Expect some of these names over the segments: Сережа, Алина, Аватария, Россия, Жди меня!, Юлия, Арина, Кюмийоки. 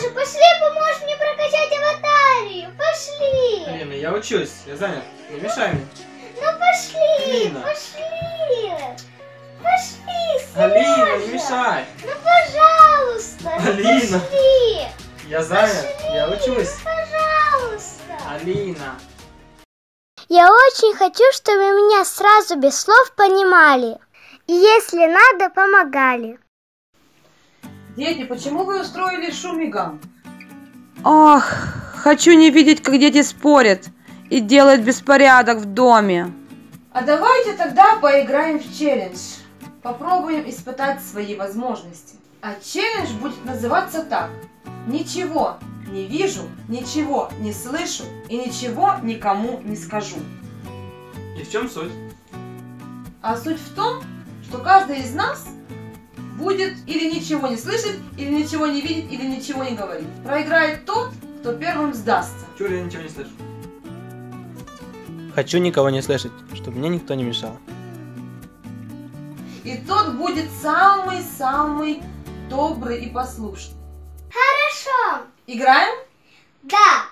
Сережа, пошли, поможешь мне прокачать аватарию. Пошли. Алина, я учусь, я занят. Не мешай мне. Ну пошли, Алина. Пошли. Пошли, Сережа. Алина, не мешай. Ну пожалуйста. Алина. Пошли. Я занят, пошли, я учусь. Ну, пожалуйста. Алина. Я очень хочу, чтобы меня сразу без слов понимали. И если надо, помогали. Дети, почему вы устроили шум и гам? Ах, хочу не видеть, как дети спорят и делают беспорядок в доме. А давайте тогда поиграем в челлендж. Попробуем испытать свои возможности. А челлендж будет называться так. Ничего не вижу, ничего не слышу и ничего никому не скажу. И в чем суть? А суть в том, что каждый из нас будет или ничего не слышит, или ничего не видит, или ничего не говорит. Проиграет тот, кто первым сдастся. Чего я ничего не слышу? Хочу никого не слышать, чтобы мне никто не мешал. И тот будет самый-самый добрый и послушный. Хорошо. Играем? Да.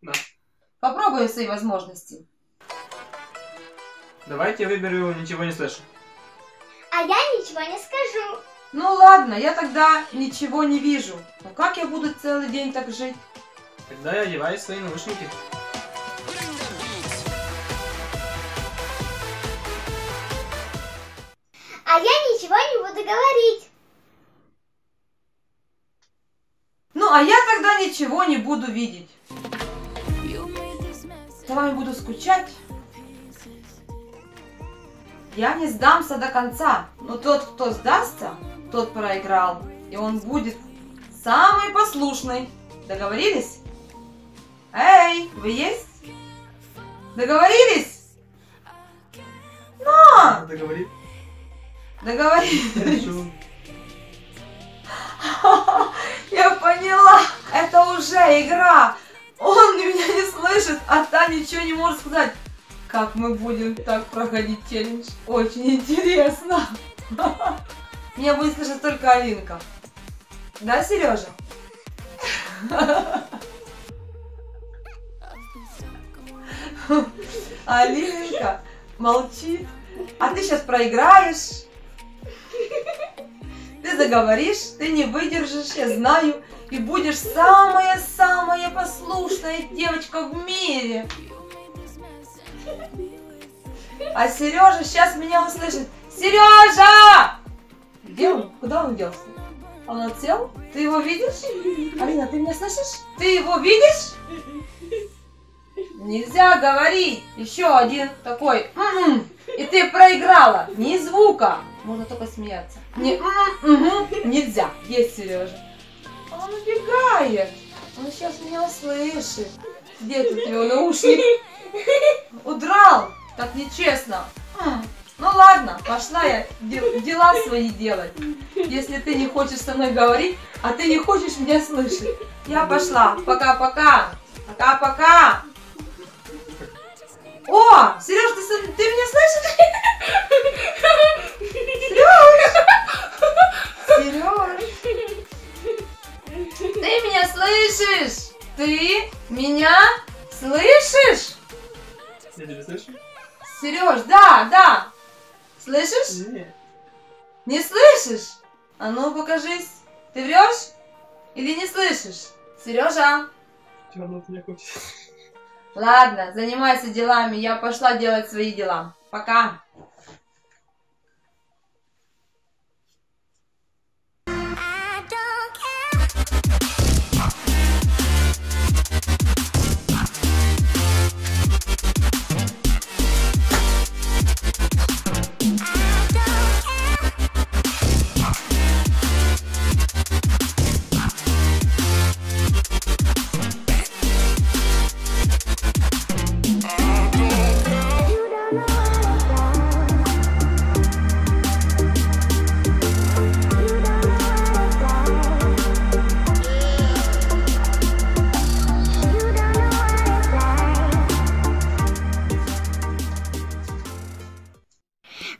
Да. Попробуем свои возможности. Давайте я выберу ничего не слышу. А я ничего не скажу. Ну ладно, я тогда ничего не вижу. Но как я буду целый день так жить? Тогда я одеваю свои наушники. А я ничего не буду говорить. Ну а я тогда ничего не буду видеть. За вами буду скучать. Я не сдамся до конца, но тот, кто сдастся, тот проиграл, и он будет самый послушный. Договорились? Эй, вы есть? Договорились? Но! Договорились. Договорились. Я поняла, это уже игра. Он меня не слышит, а та ничего не может сказать. Как мы будем так проходить челлендж? Очень интересно. Меня будет слышать только Алинка. Да, Сережа? Алинка молчит. А ты сейчас проиграешь. Ты заговоришь, ты не выдержишь, я знаю. И будешь самая-самая послушная девочка в мире. А Сережа сейчас меня услышит. Сережа! Где он? Куда он делся? Он отсел? Ты его видишь? Арина, ты меня слышишь? Ты его видишь? Нельзя говорить. Еще один такой. И ты проиграла. Ни звука. Можно только смеяться. Нельзя. Есть Сережа. Он убегает. Он сейчас меня услышит. Где тут его наушник? Удрал, так нечестно. Ну ладно, пошла я дела свои делать. Если ты не хочешь со мной говорить, а ты не хочешь меня слышать. Я пошла, пока-пока. Пока-пока. О, Сереж, ты меня слышишь? Сереж! Ты меня слышишь? Ты меня слышишь? Я тебя слышу. Сереж, да. Слышишь? Нет. Не слышишь? А ну покажись. Ты врешь? Или не слышишь? Сережа. Чего она от меня хочет? Ладно, занимайся делами. Я пошла делать свои дела. Пока.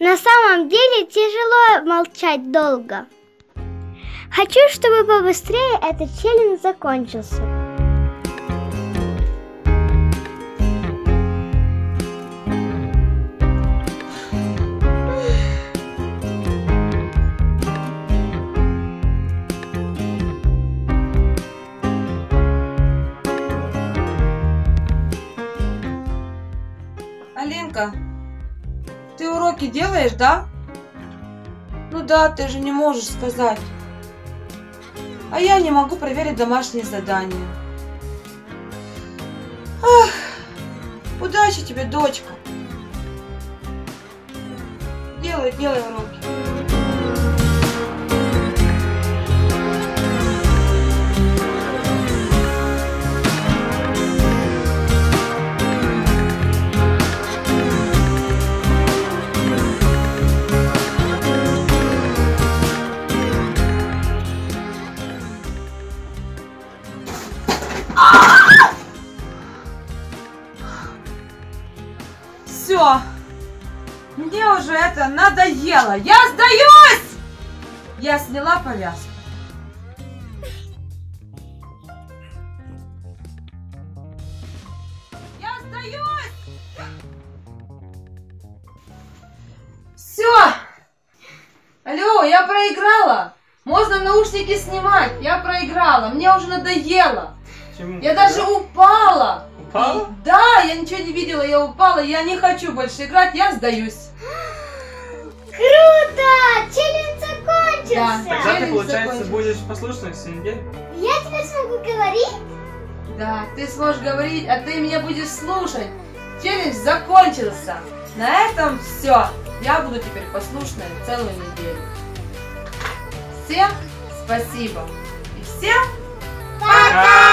На самом деле тяжело молчать долго. Хочу, чтобы побыстрее этот челлендж закончился. Алинка, ты уроки делаешь, да? Ну да, ты же не можешь сказать. А я не могу проверить домашние задания. Ах, удачи тебе, дочка. Делай уроки. Все, мне уже это надоело, я сдаюсь! Я сняла повязку. Я сдаюсь! Все, алло, я проиграла. Можно наушники снимать, я проиграла, мне уже надоело. Почему? Я даже упала. Упала? Да, я ничего не видела, я упала, я не хочу больше играть, я сдаюсь. Круто! Челлендж закончился! Да, тогда ты, получается, будешь послушной всю неделю. Я теперь смогу говорить? Да, ты сможешь говорить, а ты меня будешь слушать. Челлендж закончился. На этом все. Я буду теперь послушной целую неделю. Всем спасибо. И всем пока!